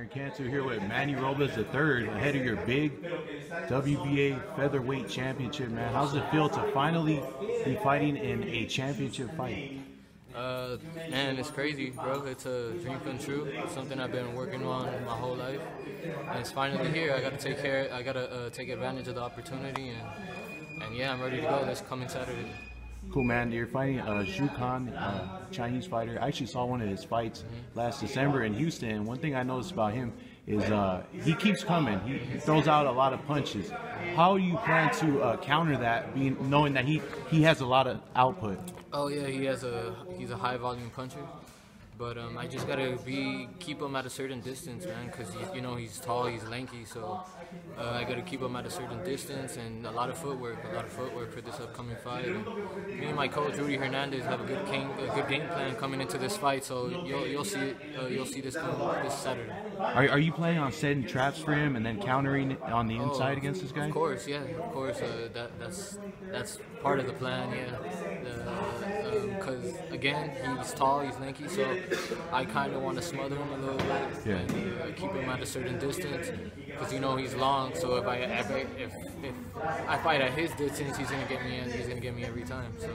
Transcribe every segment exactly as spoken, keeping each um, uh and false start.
Aaron Cantu here with Manny Robles the third, ahead of your big W B A featherweight championship, man. How's it feel to finally be fighting in a championship fight? Uh, man, it's crazy, bro. It's a dream come true. It's something I've been working on my whole life, and it's finally here. I got to take care. I got to uh, take advantage of the opportunity, and and yeah, I'm ready to go. This coming Saturday. Cool, man. You're fighting uh, Xu Can, uh, Chinese fighter. I actually saw one of his fights mm-hmm. last December in Houston. And one thing I noticed about him is uh, he keeps coming. He throws out a lot of punches. How do you plan to uh, counter that, being knowing that he he has a lot of output? Oh yeah, he has a he's a high volume puncher. But um, I just gotta be keep him at a certain distance, man, because you know he's tall, he's lanky, so uh, I gotta keep him at a certain distance and a lot of footwork, a lot of footwork for this upcoming fight. And me and my coach Rudy Hernandez have a good game, a good game plan coming into this fight, so you'll you'll see it, uh, you'll see this coming this Saturday. Are are you planning on setting traps for him and then countering on the inside oh, against this guy? Of course, yeah, of course. Uh, that that's that's part of the plan, yeah. The, Because again, he's tall, he's lanky, so I kind of want to smother him a little bit yeah. and uh, keep him at a certain distance. Because you know he's long, so if I if I, if, if I fight at his distance, he's gonna get me, and he's gonna get me every time. So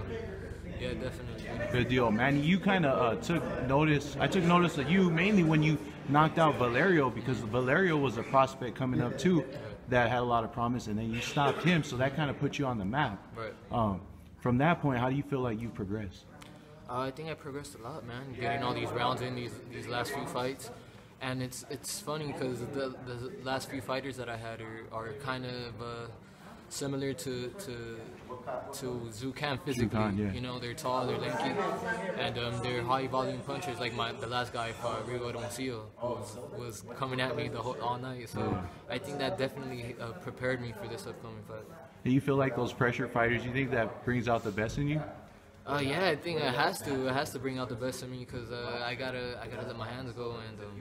yeah, definitely. Good deal, man. You kind of uh, took notice. I took notice of you mainly when you knocked out Valerio, because Valerio was a prospect coming up too that had a lot of promise, and then you stopped him, so that kind of put you on the map. Right. Um, From that point, how do you feel like you've progressed? Uh, I think I progressed a lot, man. Getting all these rounds in these these last few fights, and it's it's funny because the the last few fighters that I had are, are kind of uh, similar to to to Xu Can physically. Xu Can, yeah. You know, they're tall, they're lanky, and um, they're high volume punchers. Like my the last guy, uh, Rigo Doncio, was was coming at me the whole all night. So yeah. I think that definitely uh, prepared me for this upcoming fight. Do you feel like those pressure fighters, you think that brings out the best in you? Uh, yeah, I think it has to. It has to bring out the best in me because uh, I gotta, I gotta let my hands go and, um,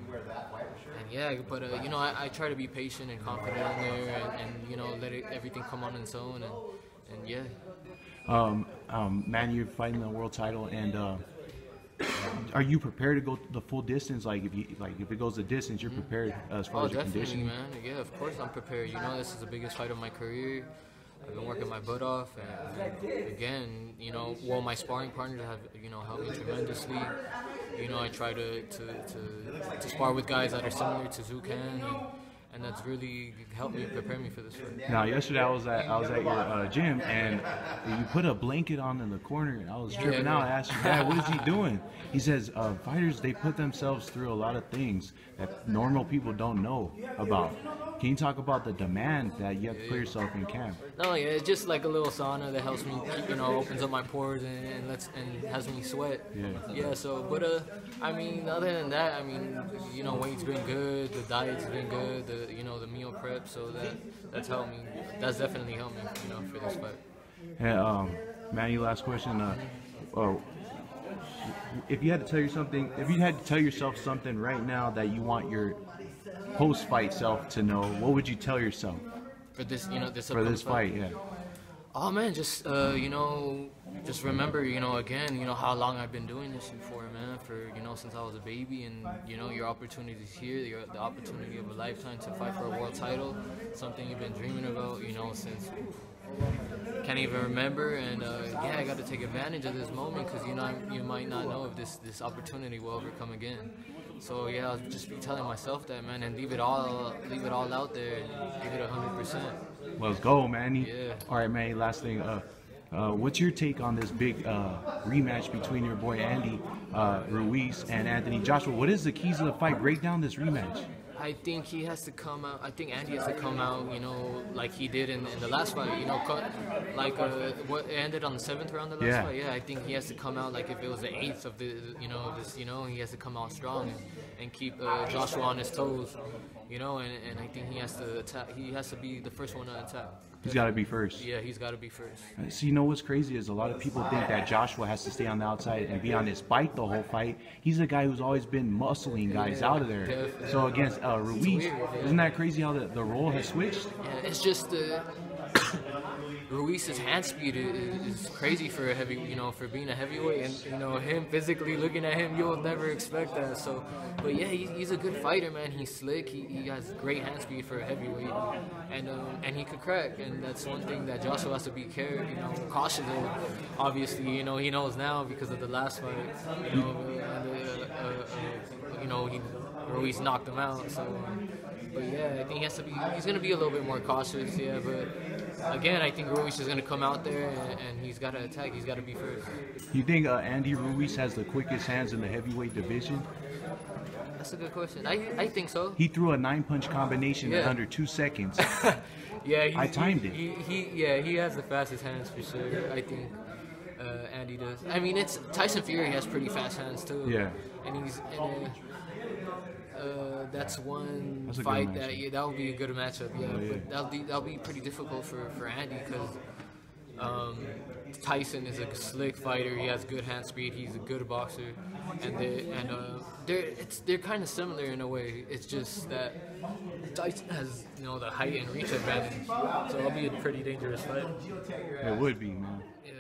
and yeah. But uh, you know, I, I try to be patient and confident in there, and, and you know, let it, everything come on its own, and and yeah. Um, um, man, you're fighting the world title, and uh, are you prepared to go the full distance? Like if you, like if it goes the distance, you're prepared as far oh, as your conditioning. Man. Yeah, of course I'm prepared. You know, this is the biggest fight of my career. I've been working my butt off, and again, you know, well, my sparring partners have, you know, helped me tremendously. You know, I try to to, to, to spar with guys that are similar to Xu Can, and, and that's really helped me prepare me for this fight. Now, yesterday I was at I was at your uh, gym, and you put a blanket on in the corner, and I was tripping yeah, out. I asked you, Dad, what is he doing? He says, uh, fighters, they put themselves through a lot of things that normal people don't know about. Can you talk about the demand that you have to put yourself in camp? No, yeah, it's just like a little sauna that helps me, you know, opens up my pores and, and lets and has me sweat. Yeah. Yeah. So, but uh, I mean, other than that, I mean, you know, weight's been good, the diet's been good, the you know, the meal prep. So that that's helped me. That's definitely helped me, you know, for this fight. Hey, um, Manny, last question. Uh, oh, if you had to tell you something, if you had to tell yourself something right now that you want your post-fight self to know, what would you tell yourself for this, you know, this for this fight? fight? Yeah. Oh man, just uh, you know, just remember, you know, again, you know, how long I've been doing this for, man. For you know, since I was a baby, and you know, your opportunity's here, your, the opportunity of a lifetime to fight for a world title, something you've been dreaming about, you know, since. Can't even remember, and uh, yeah, I got to take advantage of this moment because you know I'm, you might not know if this this opportunity will ever come again. So yeah, I'll just be telling myself that, man, and leave it all leave it all out there, and give it a hundred percent. Let's go, Manny. Yeah. All right, Manny. Last thing, uh, uh, what's your take on this big uh, rematch between your boy Andy uh, Ruiz and Anthony Joshua? What is the keys of the fight? Break down this rematch. I think he has to come out. I think Andy has to come out, you know, like he did in, in the last fight. You know, like uh, what ended on the seventh round of the last yeah. fight. Yeah, I think he has to come out like if it was the eighth of the, you know, of this, you know, he has to come out strong and, and keep uh, Joshua on his toes, you know, and, and I think he has to attack. He has to be the first one to attack. He's got to be first. Yeah, he's got to be first. So you know what's crazy is a lot of people think that Joshua has to stay on the outside and be on his bike the whole fight. He's a guy who's always been muscling guys yeah, out of there. Definitely. So against uh, Ruiz, weird, yeah. isn't that crazy how the, the role has switched? Yeah, it's just uh, Ruiz's hand speed is, is crazy for a heavy, you know, for being a heavyweight, and you know him physically looking at him, you'll never expect that. So, but yeah, he's, he's a good fighter, man. He's slick. He, he has great hand speed for a heavyweight, and um, and he could crack. And that's one thing that Joshua has to be careful, you know, cautious of. Obviously, you know, he knows now because of the last fight. You know, uh, uh, uh, uh, you know, he Ruiz knocked him out. So, um, but yeah, I think he has to be. He's gonna be a little bit more cautious. Yeah, but. Again, I think Ruiz is going to come out there, and, and he's got to attack. He's got to be first. You think uh, Andy Ruiz has the quickest hands in the heavyweight division? That's a good question. I I think so. He threw a nine-punch combination yeah. in under two seconds. yeah, he, I timed he, it. He, he yeah he has the fastest hands for sure. I think uh, Andy does. I mean, it's Tyson Fury has pretty fast hands too. Yeah, and he's. And, uh, Uh, that's one that's fight that yeah, that would be a good matchup. Yeah, oh, yeah. But that'll be that'll be pretty difficult for for Andy because um, Tyson is a slick fighter. He has good hand speed. He's a good boxer, and they and uh, they're it's they're kind of similar in a way. It's just that Tyson has you know the height and reach advantage, so it'll be a pretty dangerous fight. It would be, man. Yeah.